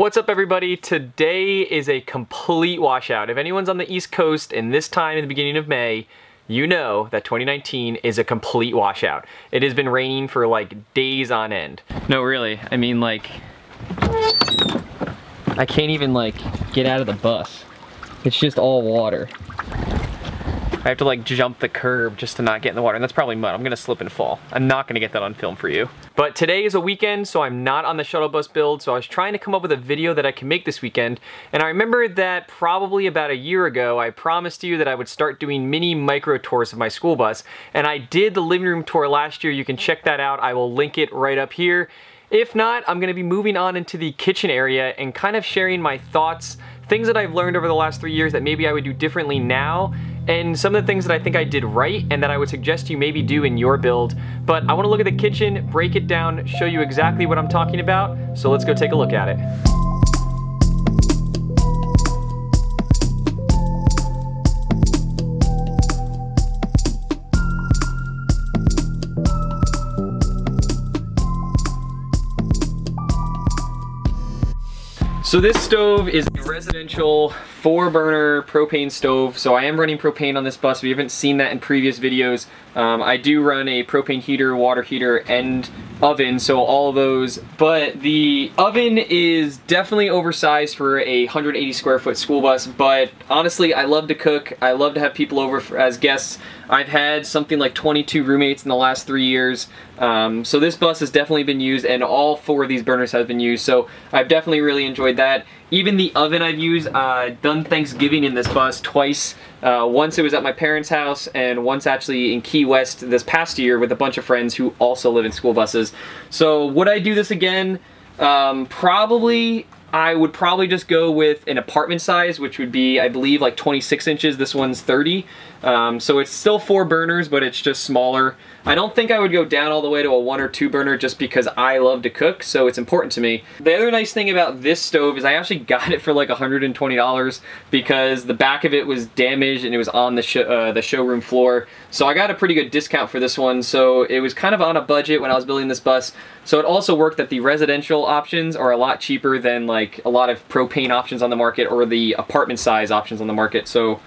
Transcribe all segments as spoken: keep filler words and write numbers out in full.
What's up, everybody? Today is a complete washout. If anyone's on the East Coast in this time in the beginning of May, you know that twenty nineteen is a complete washout. It has been raining for like days on end. No, really. I mean, like, I can't even like get out of the bus. It's just all water. I have to like jump the curb just to not get in the water, and that's probably mud. I'm gonna slip and fall. I'm not gonna get that on film for you. But today is a weekend, so I'm not on the shuttle bus build, so I was trying to come up with a video that I can make this weekend, and I remember that probably about a year ago, I promised you that I would start doing mini micro tours of my school bus, and I did the living room tour last year. You can check that out. I will link it right up here. If not, I'm gonna be moving on into the kitchen area and kind of sharing my thoughts, things that I've learned over the last three years that maybe I would do differently now, and some of the things that I think I did right and that I would suggest you maybe do in your build. But I wanna look at the kitchen, break it down, show you exactly what I'm talking about, so let's go take a look at it. So this stove is a residential four burner propane stove. So I am running propane on this bus. If you haven't seen that in previous videos, um, I do run a propane heater, water heater, and oven, so all of those. But the oven is definitely oversized for a one hundred eighty square foot school bus, but honestly, I love to cook. I love to have people over for, as guests. I've had something like twenty-two roommates in the last three years. Um, so this bus has definitely been used, and all four of these burners have been used. So I've definitely really enjoyed that. Even the oven I've used, uh, done Thanksgiving in this bus twice. Uh, once it was at my parents' house, and once actually in Key West this past year with a bunch of friends who also live in school buses. So would I do this again? Um, probably. I would probably just go with an apartment size, which would be, I believe, like twenty-six inches. This one's thirty. Um, so it's still four burners, but it's just smaller. I don't think I would go down all the way to a one or two burner just because I love to cook, so it's important to me. The other nice thing about this stove is I actually got it for like one hundred twenty dollars because the back of it was damaged and it was on the, sh uh, the showroom floor. So I got a pretty good discount for this one. So it was kind of on a budget when I was building this bus. So it also worked that the residential options are a lot cheaper than like like a lot of propane options on the market or the apartment size options on the market. So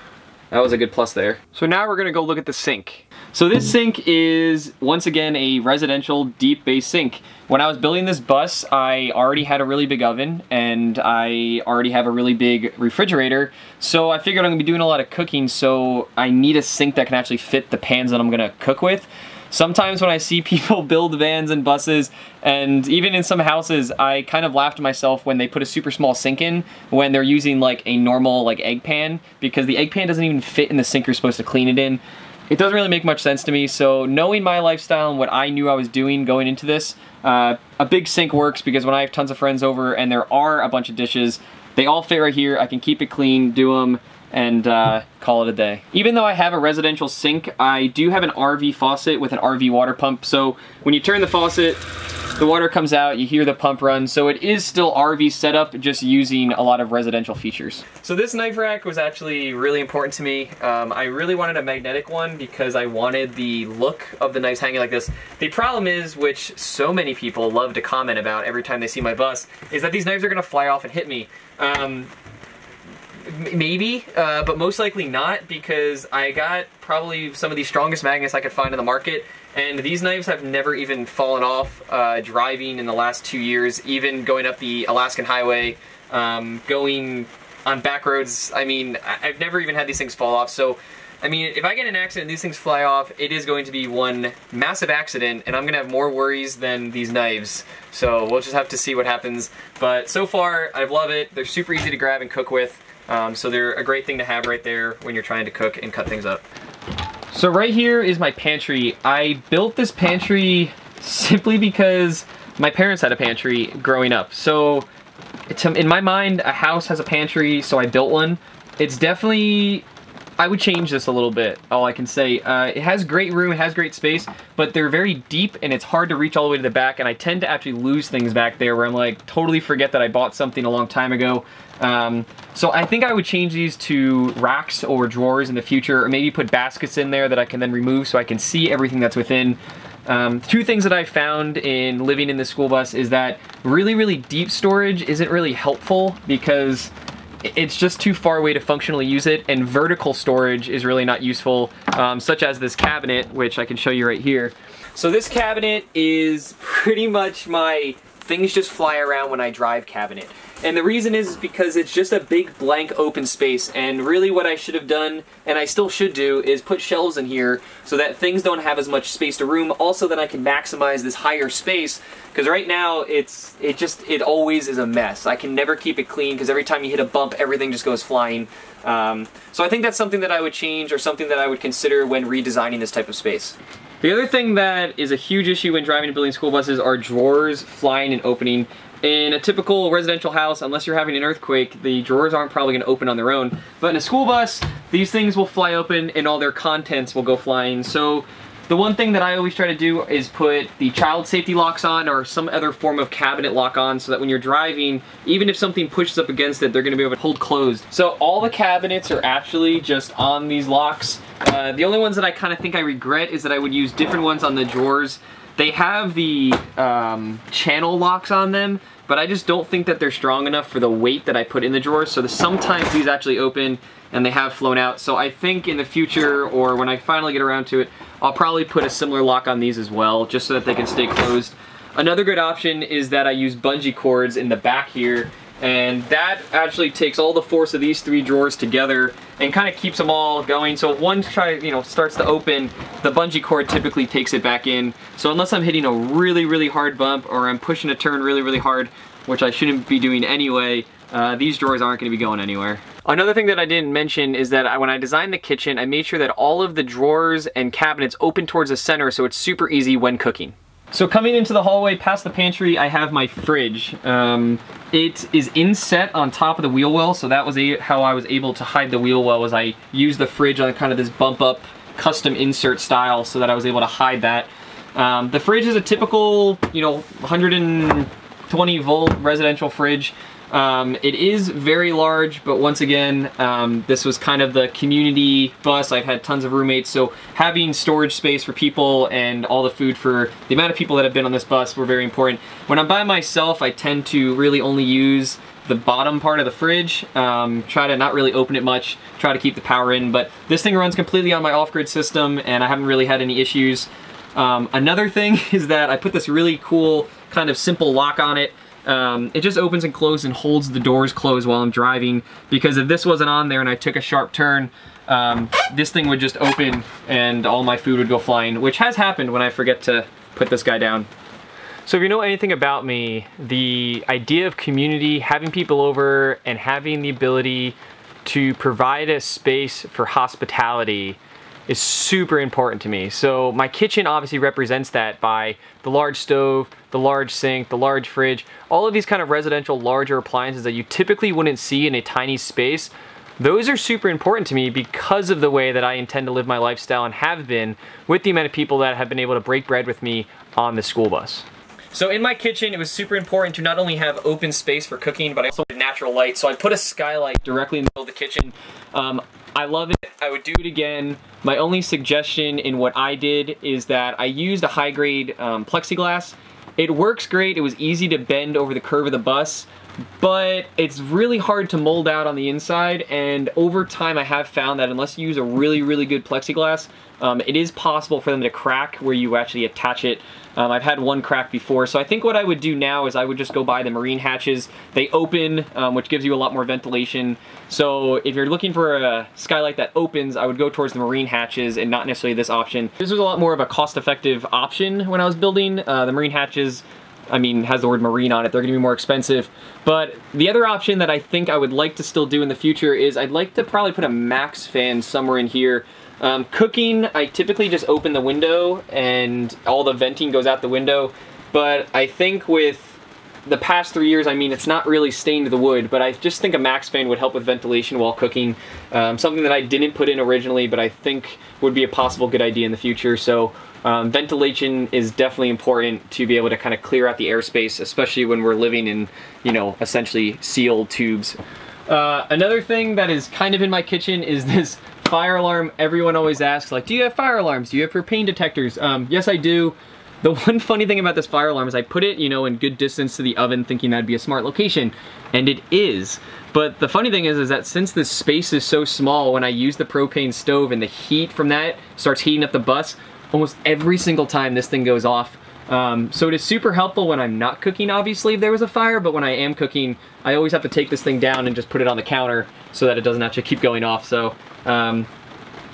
that was a good plus there. So now we're gonna go look at the sink. So this sink is, once again, a residential deep bay sink. When I was building this bus, I already had a really big oven and I already have a really big refrigerator. So I figured I'm gonna be doing a lot of cooking, so I need a sink that can actually fit the pans that I'm gonna cook with. Sometimes when I see people build vans and buses, and even in some houses, I kind of laugh to myself when they put a super small sink in when they're using like a normal like egg pan, because the egg pan doesn't even fit in the sink you're supposed to clean it in. It doesn't really make much sense to me, so knowing my lifestyle and what I knew I was doing going into this, uh, a big sink works because when I have tons of friends over and there are a bunch of dishes, they all fit right here. I can keep it clean, do them, and uh, call it a day. Even though I have a residential sink, I do have an R V faucet with an R V water pump. So when you turn the faucet, the water comes out, you hear the pump run. So it is still R V setup, just using a lot of residential features. So this knife rack was actually really important to me. Um, I really wanted a magnetic one because I wanted the look of the knives hanging like this. The problem is, which so many people love to comment about every time they see my bus, is that these knives are gonna fly off and hit me. Um, Maybe, uh, but most likely not, because I got probably some of the strongest magnets I could find in the market, and these knives have never even fallen off uh, driving in the last two years, even going up the Alaskan highway, um, going on back roads. I mean, I've never even had these things fall off, so I mean, if I get in an accident and these things fly off, it is going to be one massive accident, and I'm gonna have more worries than these knives. So we'll just have to see what happens. But so far, I love it. They're super easy to grab and cook with. Um, so they're a great thing to have right there when you're trying to cook and cut things up. So right here is my pantry. I built this pantry simply because my parents had a pantry growing up. So it's, in my mind, a house has a pantry, so I built one. It's definitely, I would change this a little bit, all I can say. Uh, it has great room, it has great space, but they're very deep and it's hard to reach all the way to the back, and I tend to actually lose things back there where I'm like, totally forget that I bought something a long time ago. Um, so I think I would change these to racks or drawers in the future, or maybe put baskets in there that I can then remove so I can see everything that's within. Um, two things that I found in living in the school bus is that really, really deep storage isn't really helpful because it's just too far away to functionally use it, and vertical storage is really not useful, um, such as this cabinet, which I can show you right here. So this cabinet is pretty much my things just fly around when I drive cabinet. And the reason is because it's just a big blank open space, and really what I should have done, and I still should do, is put shelves in here so that things don't have as much space to room, also that I can maximize this higher space, because right now it's it just it always is a mess. I can never keep it clean because every time you hit a bump everything just goes flying. Um, so I think that's something that I would change, or something that I would consider when redesigning this type of space. The other thing that is a huge issue when driving and building school buses are drawers flying and opening. In a typical residential house, unless you're having an earthquake, the drawers aren't probably gonna open on their own. But in a school bus, these things will fly open and all their contents will go flying. So the one thing that I always try to do is put the child safety locks on, or some other form of cabinet lock on, so that when you're driving, even if something pushes up against it, they're gonna be able to hold closed. So all the cabinets are actually just on these locks. Uh, the only ones that I kind of think I regret is that I would use different ones on the drawers. They have the um, channel locks on them, but I just don't think that they're strong enough for the weight that I put in the drawers. So the, sometimes these actually open and they have flown out. So I think in the future, or when I finally get around to it, I'll probably put a similar lock on these as well, just so that they can stay closed. Another good option is that I use bungee cords in the back here. And that actually takes all the force of these three drawers together and kind of keeps them all going. So if one try, you know, starts to open, the bungee cord typically takes it back in. So unless I'm hitting a really, really hard bump, or I'm pushing a turn really, really hard, which I shouldn't be doing anyway, uh, these drawers aren't going to be going anywhere. Another thing that I didn't mention is that I, when I designed the kitchen, I made sure that all of the drawers and cabinets open towards the center, so it's super easy when cooking. So coming into the hallway past the pantry, I have my fridge. Um, it is inset on top of the wheel well, so that was a, how I was able to hide the wheel well, was I used the fridge on kind of this bump up custom insert style so that I was able to hide that. Um, the fridge is a typical, you know, one hundred twenty volt residential fridge. Um, it is very large, but once again, um, this was kind of the community bus. I've had tons of roommates, so having storage space for people and all the food for the amount of people that have been on this bus were very important. When I'm by myself, I tend to really only use the bottom part of the fridge, um, try to not really open it much, try to keep the power in, but this thing runs completely on my off-grid system, and I haven't really had any issues. Um, another thing is that I put this really cool kind of simple lock on it. Um, it just opens and closes and holds the doors closed while I'm driving, because if this wasn't on there and I took a sharp turn, um, this thing would just open and all my food would go flying, which has happened when I forget to put this guy down. So if you know anything about me, the idea of community, having people over and having the ability to provide a space for hospitality is super important to me. So my kitchen obviously represents that by the large stove, the large sink, the large fridge, all of these kind of residential larger appliances that you typically wouldn't see in a tiny space. Those are super important to me because of the way that I intend to live my lifestyle and have been with the amount of people that have been able to break bread with me on the school bus. So in my kitchen, it was super important to not only have open space for cooking, but I also had natural light. So I put a skylight directly in the middle of the kitchen. Um, I love it. I would do it again. My only suggestion in what I did is that I used a high-grade um, plexiglass. It works great. It was easy to bend over the curve of the bus, but it's really hard to mold out on the inside, and over time I have found that unless you use a really, really good plexiglass, um, it is possible for them to crack where you actually attach it. Um, I've had one crack before, so I think what I would do now is I would just go buy the marine hatches. They open, um, which gives you a lot more ventilation. So if you're looking for a skylight that opens, I would go towards the marine hatches and not necessarily this option. This was a lot more of a cost-effective option when I was building. Uh, the marine hatches, I mean, has the word marine on it. They're gonna be more expensive. But the other option that I think I would like to still do in the future is I'd like to probably put a max fan somewhere in here. Um, cooking, I typically just open the window and all the venting goes out the window. But I think with the past three years, I mean, it's not really stained the wood, but I just think a max fan would help with ventilation while cooking. Um, something that I didn't put in originally, but I think would be a possible good idea in the future. So um, ventilation is definitely important to be able to kind of clear out the airspace, especially when we're living in, you know, essentially sealed tubes. Uh, another thing that is kind of in my kitchen is this fire alarm. Everyone always asks, like, do you have fire alarms? Do you have propane detectors? Um, yes, I do. The one funny thing about this fire alarm is I put it, you know, in good distance to the oven thinking that'd be a smart location, and it is. But the funny thing is, is that since this space is so small, when I use the propane stove and the heat from that starts heating up the bus, almost every single time this thing goes off. Um, so it is super helpful when I'm not cooking, obviously, if there was a fire, but when I am cooking, I always have to take this thing down and just put it on the counter so that it doesn't actually keep going off. So um,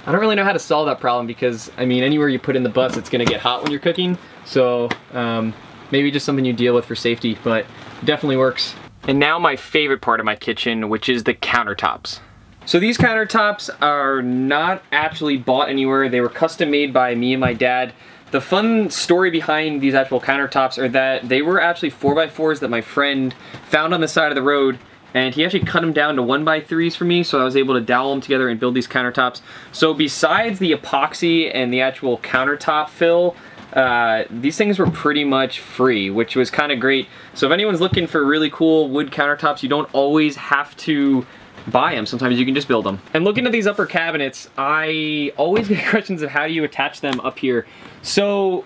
I don't really know how to solve that problem because, I mean, anywhere you put in the bus, it's gonna get hot when you're cooking. So um, maybe just something you deal with for safety, but it definitely works. And now my favorite part of my kitchen, which is the countertops. So these countertops are not actually bought anywhere. They were custom made by me and my dad. The fun story behind these actual countertops are that they were actually four by fours that my friend found on the side of the road, and he actually cut them down to one by threes for me, so I was able to dowel them together and build these countertops. So besides the epoxy and the actual countertop fill, uh, these things were pretty much free, which was kind of great. So if anyone's looking for really cool wood countertops, you don't always have to buy them. Sometimes you can just build them. And looking at these upper cabinets, I always get questions of how do you attach them up here. So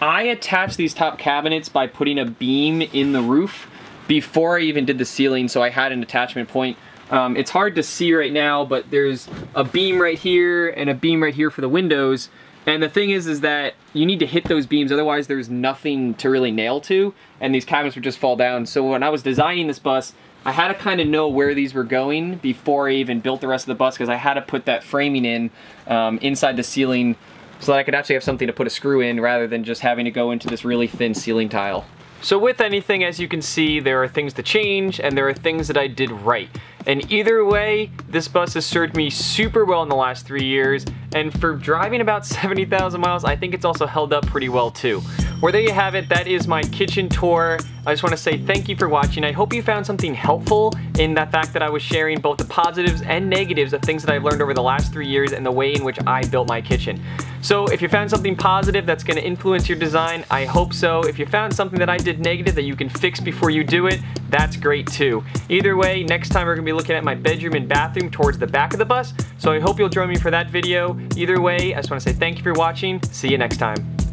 I attached these top cabinets by putting a beam in the roof before I even did the ceiling, so I had an attachment point. Um, it's hard to see right now, but there's a beam right here and a beam right here for the windows. And the thing is, is that you need to hit those beams, otherwise there's nothing to really nail to, and these cabinets would just fall down. So when I was designing this bus, I had to kind of know where these were going before I even built the rest of the bus, because I had to put that framing in um, inside the ceiling so that I could actually have something to put a screw in rather than just having to go into this really thin ceiling tile. So with anything, as you can see, there are things to change and there are things that I did right. And either way, this bus has served me super well in the last three years. And for driving about seventy thousand miles, I think it's also held up pretty well too. Well, there you have it. That is my kitchen tour. I just want to say thank you for watching. I hope you found something helpful in the fact that I was sharing both the positives and negatives of things that I've learned over the last three years and the way in which I built my kitchen. So if you found something positive that's going to influence your design, I hope so. If you found something that I did negative that you can fix before you do it, that's great too. Either way, next time we're going to be looking at my bedroom and bathroom towards the back of the bus. So I hope you'll join me for that video. Either way, I just want to say thank you for watching. See you next time.